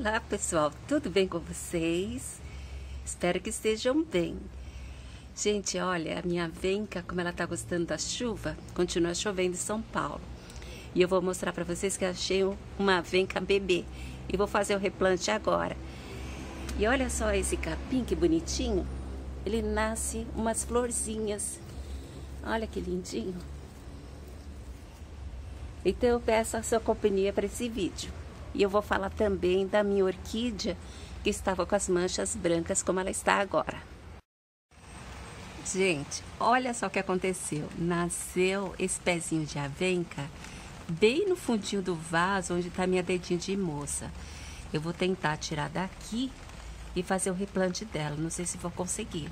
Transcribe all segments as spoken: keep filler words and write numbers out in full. Olá pessoal, tudo bem com vocês? Espero que estejam bem. Gente, olha, a minha venca, como ela tá gostando da chuva, continua chovendo em São Paulo. E eu vou mostrar pra vocês que eu achei uma venca bebê. E vou fazer o replante agora. E olha só esse capim, que bonitinho. Ele nasce umas florzinhas. Olha que lindinho. Então eu peço a sua companhia para esse vídeo. E eu vou falar também da minha orquídea, que estava com as manchas brancas, como ela está agora. Gente, olha só o que aconteceu. Nasceu esse pezinho de avenca bem no fundinho do vaso, onde está minha dedinha de moça. Eu vou tentar tirar daqui e fazer o replante dela. Não sei se vou conseguir.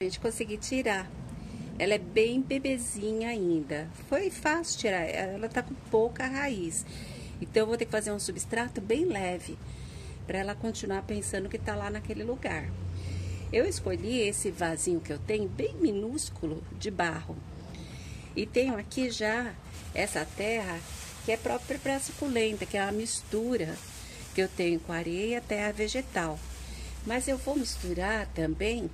A gente conseguiu tirar. Ela é bem bebezinha ainda. Foi fácil tirar. Ela está com pouca raiz. Então, eu vou ter que fazer um substrato bem leve, para ela continuar pensando que tá lá naquele lugar. Eu escolhi esse vasinho que eu tenho, bem minúsculo, de barro. E tenho aqui já essa terra, que é própria para suculenta, que é uma mistura que eu tenho com areia, terra vegetal. Mas eu vou misturar também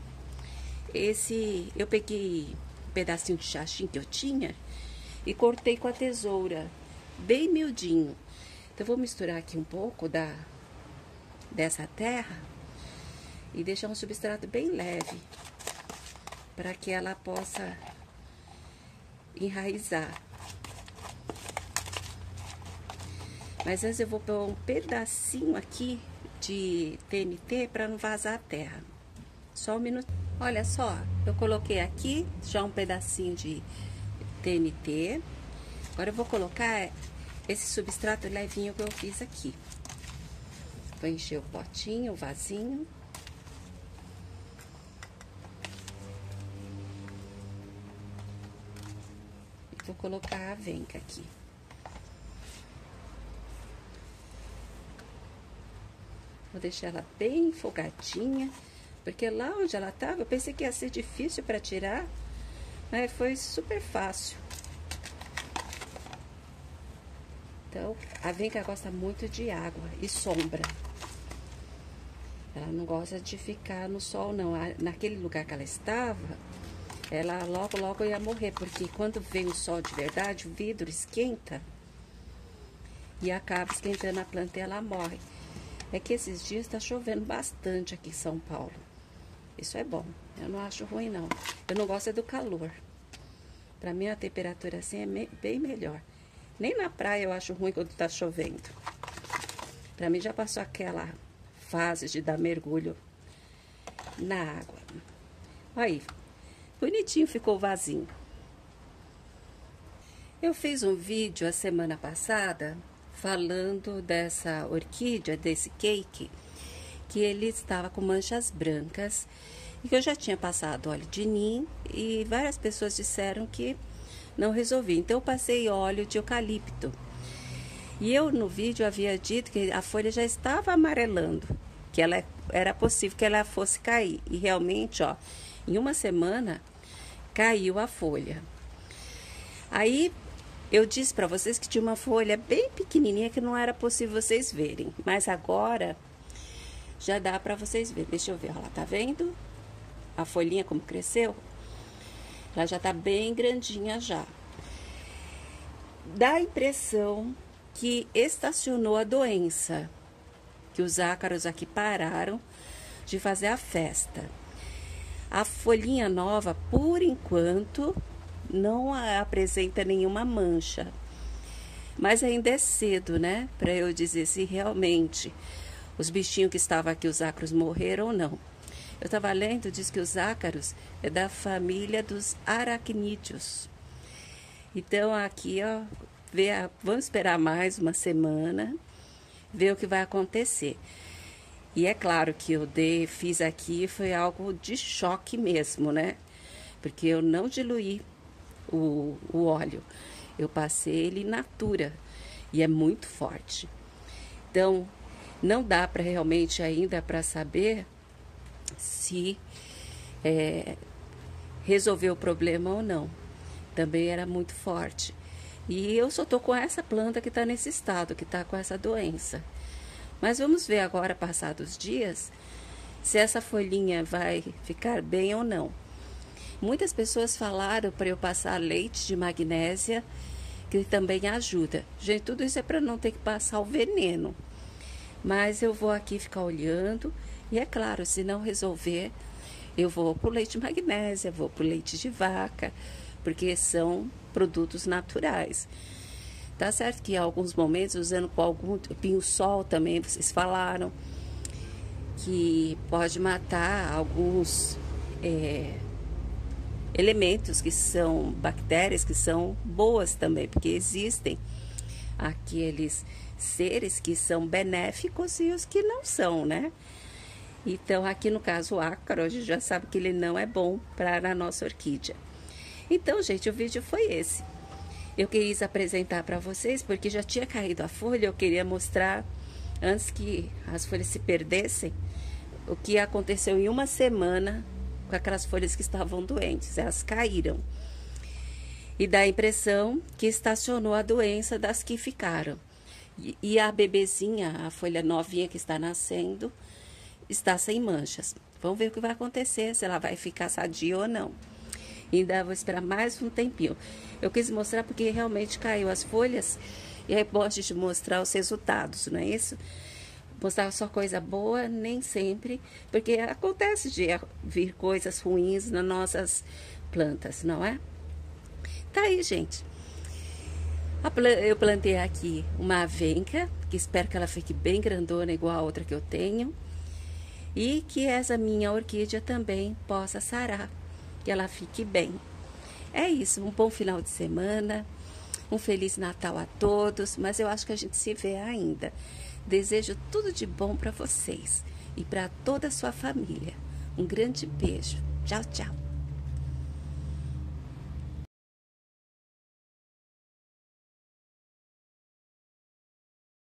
esse... Eu peguei um pedacinho de xaxim que eu tinha e cortei com a tesoura, bem miudinho. Então, eu vou misturar aqui um pouco da, dessa terra e deixar um substrato bem leve para que ela possa enraizar. Mas antes eu vou pôr um pedacinho aqui de T N T para não vazar a terra. Só um minuto. Olha só, eu coloquei aqui já um pedacinho de T N T. Agora eu vou colocar esse substrato levinho que eu fiz aqui. Vou encher o potinho, o vasinho. E vou colocar a avenca aqui. Vou deixar ela bem folgadinha, porque lá onde ela estava, eu pensei que ia ser difícil para tirar, mas foi super fácil. Então, a avenca gosta muito de água e sombra. Ela não gosta de ficar no sol, não. Naquele lugar que ela estava, ela logo, logo ia morrer. Porque quando vem o sol de verdade, o vidro esquenta e acaba esquentando a planta e ela morre. É que esses dias está chovendo bastante aqui em São Paulo. Isso é bom. Eu não acho ruim, não. Eu não gosto é do calor. Para mim, a temperatura assim é bem melhor. Nem na praia eu acho ruim quando tá chovendo. Pra mim já passou aquela fase de dar mergulho na água. Aí, bonitinho ficou o vasinho. Eu fiz um vídeo a semana passada falando dessa orquídea, desse cake, que ele estava com manchas brancas e que eu já tinha passado óleo de nim e várias pessoas disseram que não resolvi, então eu passei óleo de eucalipto. E eu no vídeo havia dito que a folha já estava amarelando, que ela era possível que ela fosse cair. E realmente, ó, em uma semana caiu a folha. Aí eu disse para vocês que tinha uma folha bem pequenininha que não era possível vocês verem, mas agora já dá para vocês verem. Deixa eu ver, ó, lá, tá vendo? A folhinha como cresceu? Ela já tá bem grandinha já. Dá a impressão que estacionou a doença, que os ácaros aqui pararam de fazer a festa. A folhinha nova, por enquanto, não apresenta nenhuma mancha. Mas ainda é cedo, né? Para eu dizer se realmente os bichinhos que estavam aqui, os ácaros, morreram ou não. Eu estava lendo, diz que os ácaros é da família dos aracnídeos. Então, aqui, ó, vê a, vamos esperar mais uma semana, ver o que vai acontecer. E é claro que eu dei, fiz aqui, foi algo de choque mesmo, né? Porque eu não diluí o, o óleo, eu passei ele in natura e é muito forte. Então, não dá para realmente ainda para saber se é, resolveu o problema ou não. Também era muito forte. E eu só tô com essa planta que tá nesse estado, que tá com essa doença. Mas vamos ver agora, passados dias, se essa folhinha vai ficar bem ou não. Muitas pessoas falaram para eu passar leite de magnésia, que também ajuda. Gente, tudo isso é para não ter que passar o veneno. Mas eu vou aqui ficar olhando e, é claro, se não resolver, eu vou para o leite de magnésia, vou para o leite de vaca, porque são produtos naturais. Tá certo que em alguns momentos, usando com algum pinho-sol também, vocês falaram que pode matar alguns é, elementos que são bactérias, que são boas também, porque existem aqueles seres que são benéficos e os que não são, né? Então, aqui no caso, o ácaro, a gente já sabe que ele não é bom para a nossa orquídea. Então, gente, o vídeo foi esse. Eu quis apresentar para vocês, porque já tinha caído a folha, eu queria mostrar, antes que as folhas se perdessem, o que aconteceu em uma semana com aquelas folhas que estavam doentes. Elas caíram. E dá a impressão que estacionou a doença das que ficaram. E, e a bebezinha, a folha novinha que está nascendo, está sem manchas. Vamos ver o que vai acontecer, se ela vai ficar sadia ou não. Ainda vou esperar mais um tempinho. Eu quis mostrar porque realmente caiu as folhas, e aí posso te mostrar os resultados, não é isso? Mostrar só coisa boa, nem sempre, porque acontece de vir coisas ruins nas nossas plantas, não é? Tá aí, gente. Eu plantei aqui uma avenca, que espero que ela fique bem grandona, igual a outra que eu tenho. E que essa minha orquídea também possa sarar, que ela fique bem. É isso, um bom final de semana, um Feliz Natal a todos, mas eu acho que a gente se vê ainda. Desejo tudo de bom para vocês e para toda a sua família. Um grande beijo. Tchau, tchau.